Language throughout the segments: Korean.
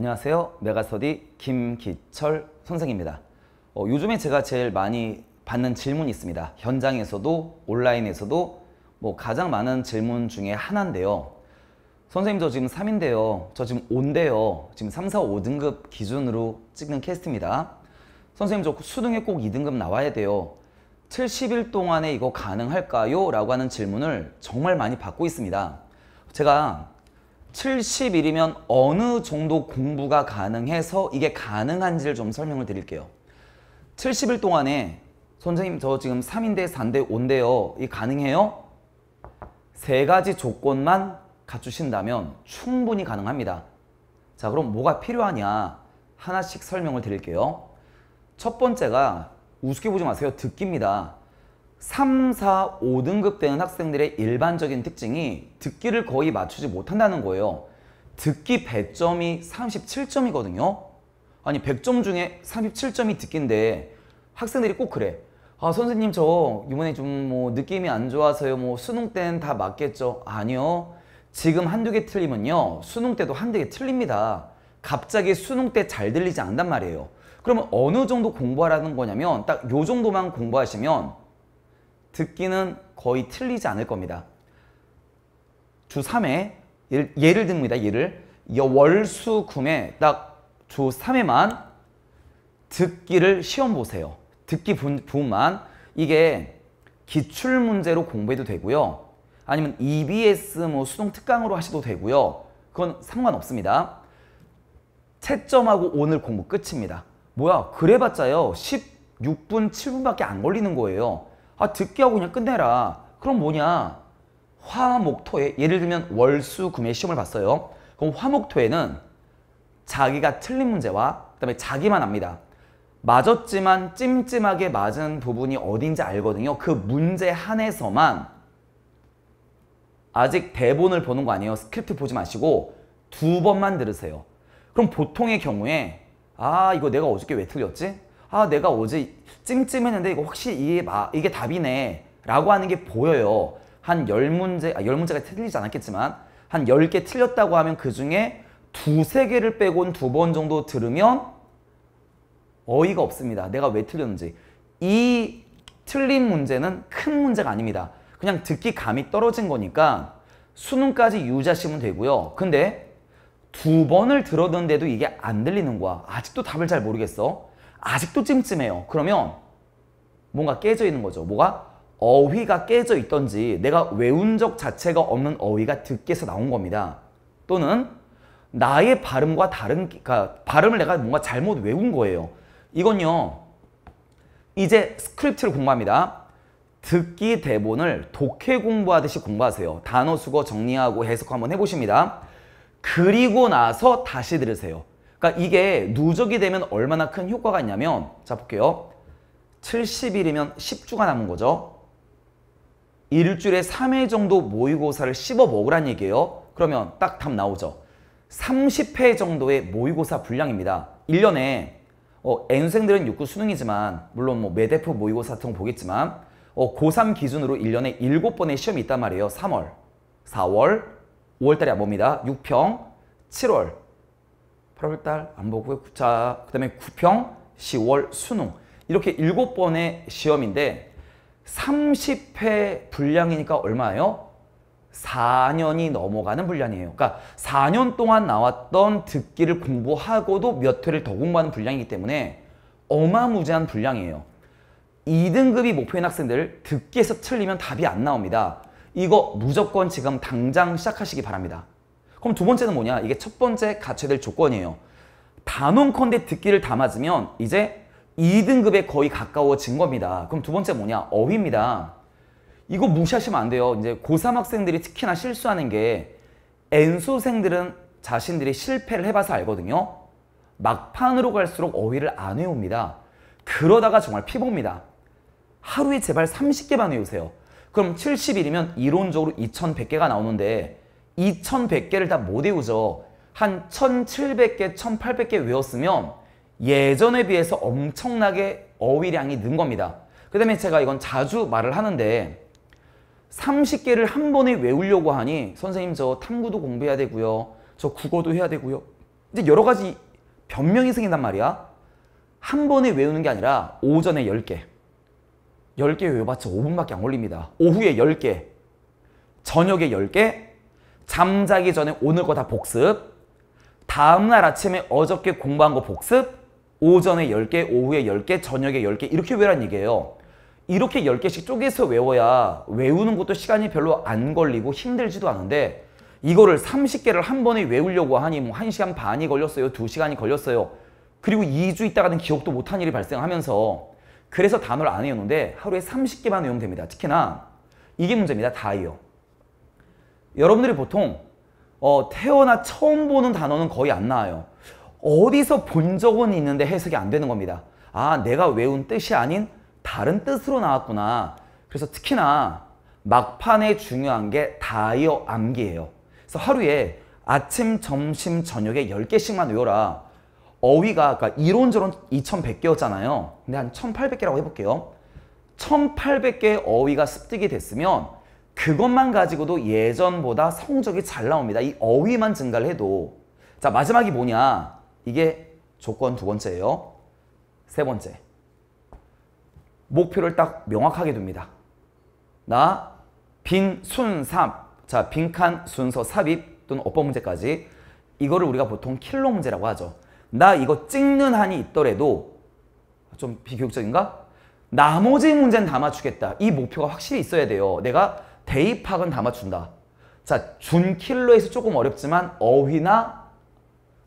안녕하세요. 메가스터디 김기철 선생입니다. 요즘에 제가 제일 많이 받는 질문이 있습니다. 현장에서도 온라인에서도 가장 많은 질문 중에 하나인데요. 선생님 저 지금 3인데요. 저 지금 5인데요. 지금 3, 4, 5등급 기준으로 찍는 캐스트입니다. 선생님 저 수능에 꼭 2등급 나와야 돼요. 70일 동안에 이거 가능할까요? 라고 하는 질문을 정말 많이 받고 있습니다. 제가 70일이면 어느 정도 공부가 가능해서 이게 가능한지를 좀 설명을 드릴게요. 70일 동안에 선생님 저 지금 3인데 4인데 5인데요. 이게 가능해요? 세 가지 조건만 갖추신다면 충분히 가능합니다. 자, 그럼 뭐가 필요하냐? 하나씩 설명을 드릴게요. 첫 번째가 우습게 보지 마세요. 듣기입니다. 3, 4, 5등급 되는 학생들의 일반적인 특징이 듣기를 거의 맞추지 못한다는 거예요. 듣기 100점이 37점이거든요. 아니 100점 중에 37점이 듣기인데 학생들이 꼭 그래. 아 선생님 저 이번에 좀 느낌이 안 좋아서요. 수능 때는 다 맞겠죠. 아니요. 지금 한두 개 틀리면요. 수능 때도 한두 개 틀립니다. 갑자기 수능 때 잘 들리지 않단 말이에요. 그러면 어느 정도 공부하라는 거냐면 딱 요 정도만 공부하시면 듣기는 거의 틀리지 않을 겁니다. 주 3회 예를 듭니다. 예를 월수금에 딱 주 3회만 듣기를 시험 보세요. 듣기 부분만 이게 기출문제로 공부해도 되고요. 아니면 EBS 수능 특강으로 하셔도 되고요. 그건 상관없습니다. 채점하고 오늘 공부 끝입니다. 뭐야 그래봤자요 16분 7분밖에 안 걸리는 거예요. 아 듣기하고 그냥 끝내라. 그럼 뭐냐 화목토에 예를 들면 월수금에 시험을 봤어요. 그럼 화목토에는 자기가 틀린 문제와 그다음에 자기만 압니다. 맞았지만 찜찜하게 맞은 부분이 어딘지 알거든요. 그 문제 한에서만 아직 대본을 보는 거 아니에요. 스크립트 보지 마시고 두 번만 들으세요. 그럼 보통의 경우에 아 이거 내가 어저께 왜 틀렸지? 아 내가 어제 찜찜했는데 이거 확실히 이게 답이네 라고 하는 게 보여요. 한 10문제, 10문제가 틀리지 않았겠지만 한 10개 틀렸다고 하면 그 중에 두세 개를 빼곤 두 번 정도 들으면 어이가 없습니다. 내가 왜 틀렸는지. 이 틀린 문제는 큰 문제가 아닙니다. 그냥 듣기 감이 떨어진 거니까 수능까지 유지하시면 되고요. 근데 두 번을 들었는데도 이게 안 들리는 거야. 아직도 답을 잘 모르겠어. 아직도 찜찜해요. 그러면 뭔가 깨져 있는 거죠. 뭐가? 어휘가 깨져 있던지 내가 외운 적 자체가 없는 어휘가 듣기에서 나온 겁니다. 또는 나의 발음과 다른 발음을 내가 뭔가 잘못 외운 거예요. 이건요. 이제 스크립트를 공부합니다. 듣기 대본을 독해 공부하듯이 공부하세요. 단어 수거 정리하고 해석 한번 해보십니다. 그리고 나서 다시 들으세요. 그러니까 이게 누적이 되면 얼마나 큰 효과가 있냐면 자 볼게요. 70일이면 10주가 남은 거죠. 일주일에 3회 정도 모의고사를 씹어 먹으란 얘기예요. 그러면 딱 답 나오죠. 30회 정도의 모의고사 분량입니다. 1년에 N수생들은 6급 수능이지만 물론 매대표 모의고사 같은 거 보겠지만 고3 기준으로 1년에 7번의 시험이 있단 말이에요. 3월, 4월, 5월달에 뭡니다. 6평, 7월, 8월달 안 보고요. 자, 그 다음에 9평, 10월, 수능 이렇게 7번의 시험인데 30회 분량이니까 얼마예요? 4년이 넘어가는 분량이에요. 그러니까 4년 동안 나왔던 듣기를 공부하고도 몇 회를 더 공부하는 분량이기 때문에 어마무지한 분량이에요. 2등급이 목표인 학생들 듣기에서 틀리면 답이 안 나옵니다. 이거 무조건 지금 당장 시작하시기 바랍니다. 그럼 두 번째는 뭐냐? 이게 첫 번째 갖춰야 될 조건이에요. 단언컨대 듣기를 다 맞으면 이제 2등급에 거의 가까워진 겁니다. 그럼 두 번째 뭐냐? 어휘입니다. 이거 무시하시면 안 돼요. 이제 고3 학생들이 특히나 실수하는 게 N수생들은 자신들이 실패를 해봐서 알거든요. 막판으로 갈수록 어휘를 안 외웁니다. 그러다가 정말 피봅니다. 하루에 제발 30개만 외우세요. 그럼 70일이면 이론적으로 2100개가 나오는데 2100개를 다 못 외우죠. 한 1700개, 1800개 외웠으면 예전에 비해서 엄청나게 어휘량이 는 겁니다. 그 다음에 제가 이건 자주 말을 하는데 30개를 한 번에 외우려고 하니 선생님 저 탐구도 공부해야 되고요. 저 국어도 해야 되고요. 이제 여러 가지 변명이 생긴단 말이야. 한 번에 외우는 게 아니라 오전에 10개. 10개 외워봤자 5분밖에 안 걸립니다. 오후에 10개. 저녁에 10개. 잠자기 전에 오늘 거 다 복습. 다음날 아침에 어저께 공부한 거 복습. 오전에 10개, 오후에 10개, 저녁에 10개 이렇게 외우란 얘기예요. 이렇게 10개씩 쪼개서 외워야 외우는 것도 시간이 별로 안 걸리고 힘들지도 않은데 이거를 30개를 한 번에 외우려고 하니 뭐 1시간 반이 걸렸어요. 2시간이 걸렸어요. 그리고 2주 있다가는 기억도 못한 일이 발생하면서 그래서 단어를 안 외우는데 하루에 30개만 외우면 됩니다. 특히나 이게 문제입니다. 다이어. 여러분들이 보통 태어나 처음 보는 단어는 거의 안 나와요. 어디서 본 적은 있는데 해석이 안 되는 겁니다. 아, 내가 외운 뜻이 아닌 다른 뜻으로 나왔구나. 그래서 특히나 막판에 중요한 게 다이어 암기예요. 그래서 하루에 아침, 점심, 저녁에 10개씩만 외워라. 어휘가 아까 이론저론 2100개였잖아요. 근데 한 1800개라고 해볼게요. 1800개의 어휘가 습득이 됐으면 그것만 가지고도 예전보다 성적이 잘 나옵니다. 이 어휘만 증가를 해도. 자, 마지막이 뭐냐. 이게 조건 두 번째예요. 세 번째. 목표를 딱 명확하게 둡니다. 나, 빈, 순, 삽. 자, 빈칸, 순서, 삽입 또는 어법 문제까지. 이거를 우리가 보통 킬러 문제라고 하죠. 나 이거 찍는 한이 있더라도 좀 비교육적인가? 나머지 문제는 다 맞추겠다. 이 목표가 확실히 있어야 돼요. 내가 대입학은 다 맞춘다. 자, 준 킬러에서 조금 어렵지만 어휘나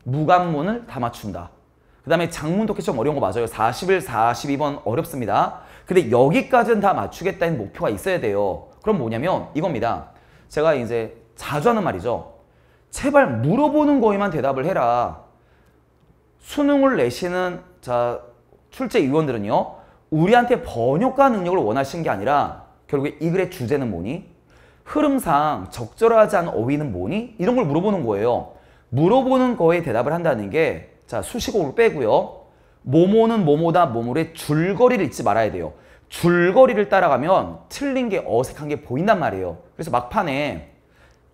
무관문을 다 맞춘다. 그 다음에 장문 독해 좀 어려운 거 맞아요. 41, 42번 어렵습니다. 근데 여기까지는 다 맞추겠다는 목표가 있어야 돼요. 그럼 뭐냐면 이겁니다. 제가 이제 자주 하는 말이죠. 제발 물어보는 거에만 대답을 해라. 수능을 내시는 출제위원들은요. 우리한테 번역가 능력을 원하시는 게 아니라 결국에 이 글의 주제는 뭐니? 흐름상 적절하지 않은 어휘는 뭐니? 이런 걸 물어보는 거예요. 물어보는 거에 대답을 한다는 게 자, 수식어를 빼고요. 뭐뭐는 뭐뭐다 뭐뭐의 줄거리를 잊지 말아야 돼요. 줄거리를 따라가면 틀린 게 어색한 게 보인단 말이에요. 그래서 막판에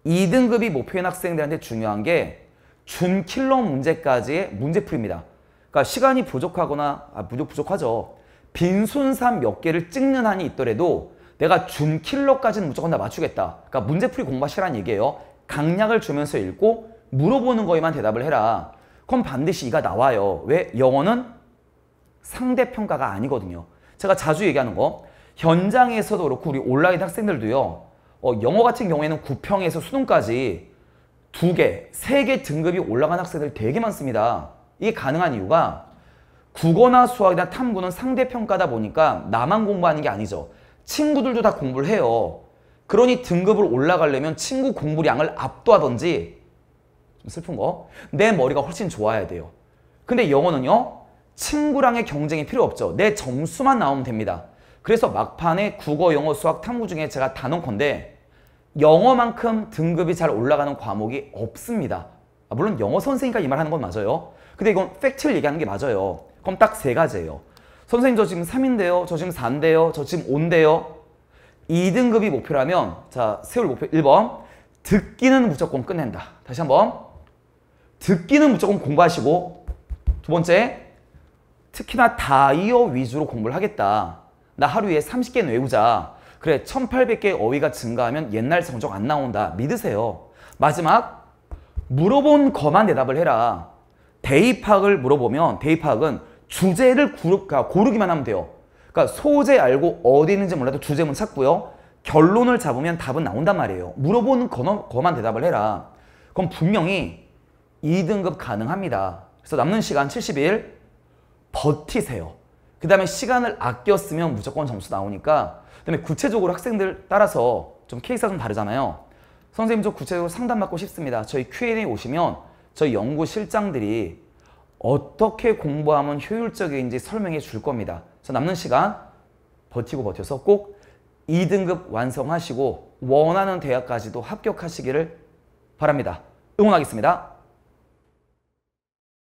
2등급이 목표인 학생들한테 중요한 게 준킬러 문제까지의 문제풀이입니다. 그러니까 시간이 부족하거나 부족하죠. 빈순삼 몇 개를 찍는 한이 있더라도 내가 준킬러까지는 무조건 다 맞추겠다. 그러니까 문제풀이 공부하시라는 얘기예요. 강약을 주면서 읽고 물어보는 거에만 대답을 해라. 그럼 반드시 이가 나와요. 왜? 영어는 상대평가가 아니거든요. 제가 자주 얘기하는 거 현장에서도 그렇고 우리 온라인 학생들도요. 영어 같은 경우에는 9평에서 수능까지 2개, 3개 등급이 올라간 학생들 되게 많습니다. 이게 가능한 이유가 국어나 수학이나 탐구는 상대평가다 보니까 나만 공부하는 게 아니죠. 친구들도 다 공부를 해요. 그러니 등급을 올라가려면 친구 공부량을 압도하던지 좀 슬픈 거. 내 머리가 훨씬 좋아야 돼요. 근데 영어는요. 친구랑의 경쟁이 필요 없죠. 내 점수만 나오면 됩니다. 그래서 막판에 국어, 영어, 수학, 탐구 중에 제가 다 넣은 건데 영어만큼 등급이 잘 올라가는 과목이 없습니다. 물론 영어 선생님과 이 말 하는 건 맞아요. 근데 이건 팩트를 얘기하는 게 맞아요. 그럼 딱 세 가지예요. 선생님 저 지금 3인데요. 저 지금 4인데요. 저 지금 5인데요. 2등급이 목표라면 자 세울 목표 1번. 듣기는 무조건 끝낸다. 다시 한번. 듣기는 무조건 공부하시고 두 번째, 특히나 다이어 위주로 공부를 하겠다. 나 하루에 30개는 외우자. 그래, 1800개의 어휘가 증가하면 옛날 성적 안 나온다. 믿으세요. 마지막, 물어본 거만 대답을 해라. 대입학을 물어보면 대입학은 주제를 고르기만 하면 돼요. 그러니까 소재 알고 어디 있는지 몰라도 주제문 찾고요. 결론을 잡으면 답은 나온단 말이에요. 물어보는 거만 대답을 해라. 그럼 분명히 2등급 가능합니다. 그래서 남는 시간 70일 버티세요. 그 다음에 시간을 아껴 쓰면 무조건 점수 나오니까. 그다음에 구체적으로 학생들 따라서 좀 케이스가 좀 다르잖아요. 선생님 저 구체적으로 상담받고 싶습니다. 저희 Q&A 오시면 저희 연구실장들이 어떻게 공부하면 효율적인지 설명해 줄 겁니다. 그래서 남는 시간 버텨서 꼭 2등급 완성하시고 원하는 대학까지도 합격하시기를 바랍니다. 응원하겠습니다.